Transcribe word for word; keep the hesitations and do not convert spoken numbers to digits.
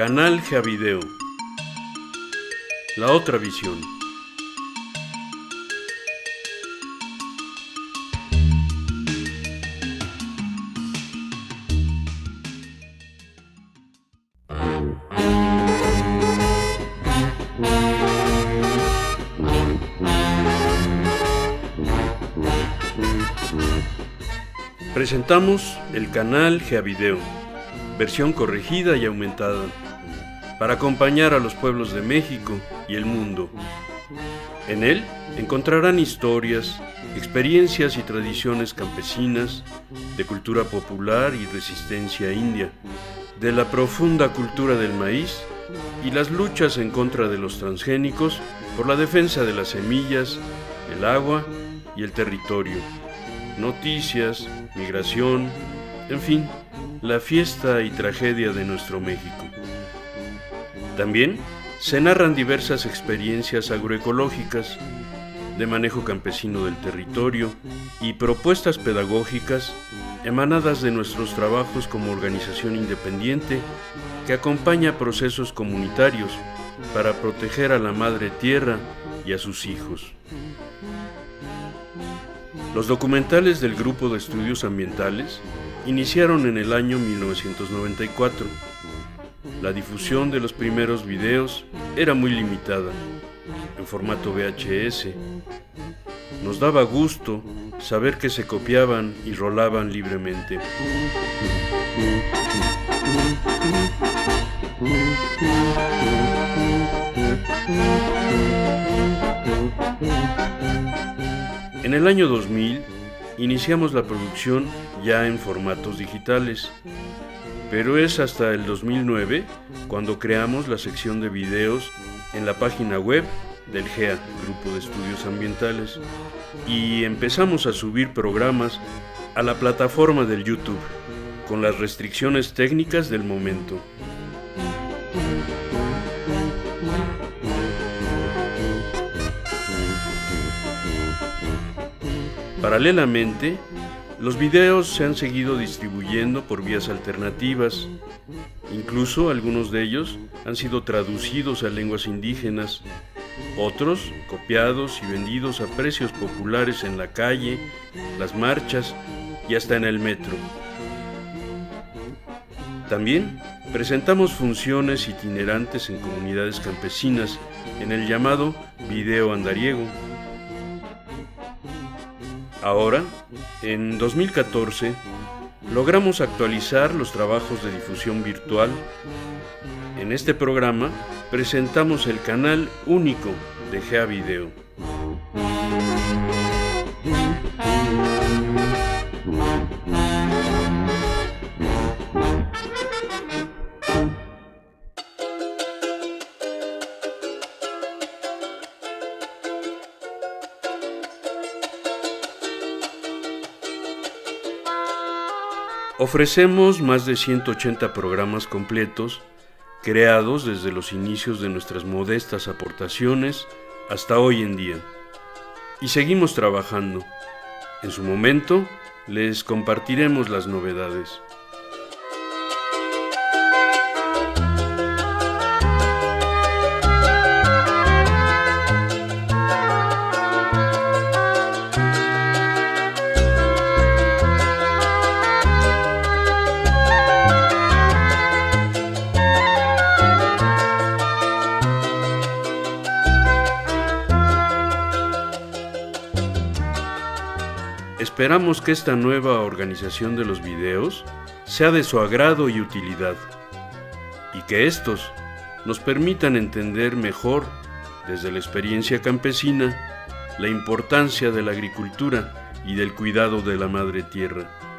Canal GEAVIDEO. La otra visión. Presentamos el canal GEAVIDEO, versión corregida y aumentada, para acompañar a los pueblos de México y el mundo. En él encontrarán historias, experiencias y tradiciones campesinas, de cultura popular y resistencia india, de la profunda cultura del maíz y las luchas en contra de los transgénicos por la defensa de las semillas, el agua y el territorio. Noticias, migración, en fin, la fiesta y tragedia de nuestro México. También se narran diversas experiencias agroecológicas, de manejo campesino del territorio y propuestas pedagógicas emanadas de nuestros trabajos como organización independiente que acompaña procesos comunitarios para proteger a la madre tierra y a sus hijos. Los documentales del Grupo de Estudios Ambientales iniciaron en el año mil novecientos noventa y cuatro. La difusión de los primeros videos era muy limitada, en formato V H S. Nos daba gusto saber que se copiaban y rolaban libremente. En el año dos mil iniciamos la producción ya en formatos digitales, pero es hasta el dos mil nueve cuando creamos la sección de videos en la página web del GEA, Grupo de Estudios Ambientales, y empezamos a subir programas a la plataforma del YouTube, con las restricciones técnicas del momento. Paralelamente, los videos se han seguido distribuyendo por vías alternativas. Incluso algunos de ellos han sido traducidos a lenguas indígenas, otros copiados y vendidos a precios populares en la calle, las marchas y hasta en el metro. También presentamos funciones itinerantes en comunidades campesinas en el llamado video andariego. Ahora, en dos mil catorce, logramos actualizar los trabajos de difusión virtual. En este programa presentamos el canal único de GEAVIDEO. Ofrecemos más de ciento ochenta programas completos, creados desde los inicios de nuestras modestas aportaciones hasta hoy en día. Y seguimos trabajando. En su momento, les compartiremos las novedades. Esperamos que esta nueva organización de los videos sea de su agrado y utilidad, y que estos nos permitan entender mejor, desde la experiencia campesina, la importancia de la agricultura y del cuidado de la madre tierra.